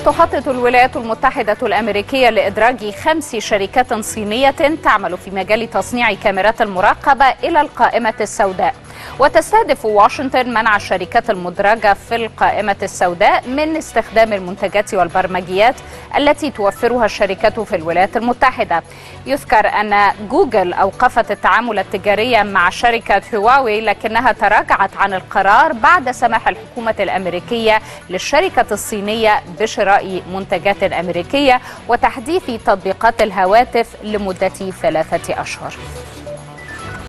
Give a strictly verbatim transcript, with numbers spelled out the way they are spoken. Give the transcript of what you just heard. تخطط الولايات المتحدة الأمريكية لإدراج خمس شركات صينية تعمل في مجال تصنيع كاميرات المراقبة إلى القائمة السوداء، وتستهدف واشنطن منع الشركات المدرجة في القائمة السوداء من استخدام المنتجات والبرمجيات التي توفرها الشركات في الولايات المتحدة. يذكر أن جوجل أوقفت التعامل التجاري مع شركة هواوي، لكنها تراجعت عن القرار بعد سماح الحكومة الأمريكية للشركة الصينية بشراء منتجات أمريكية وتحديث تطبيقات الهواتف لمدة ثلاثة أشهر.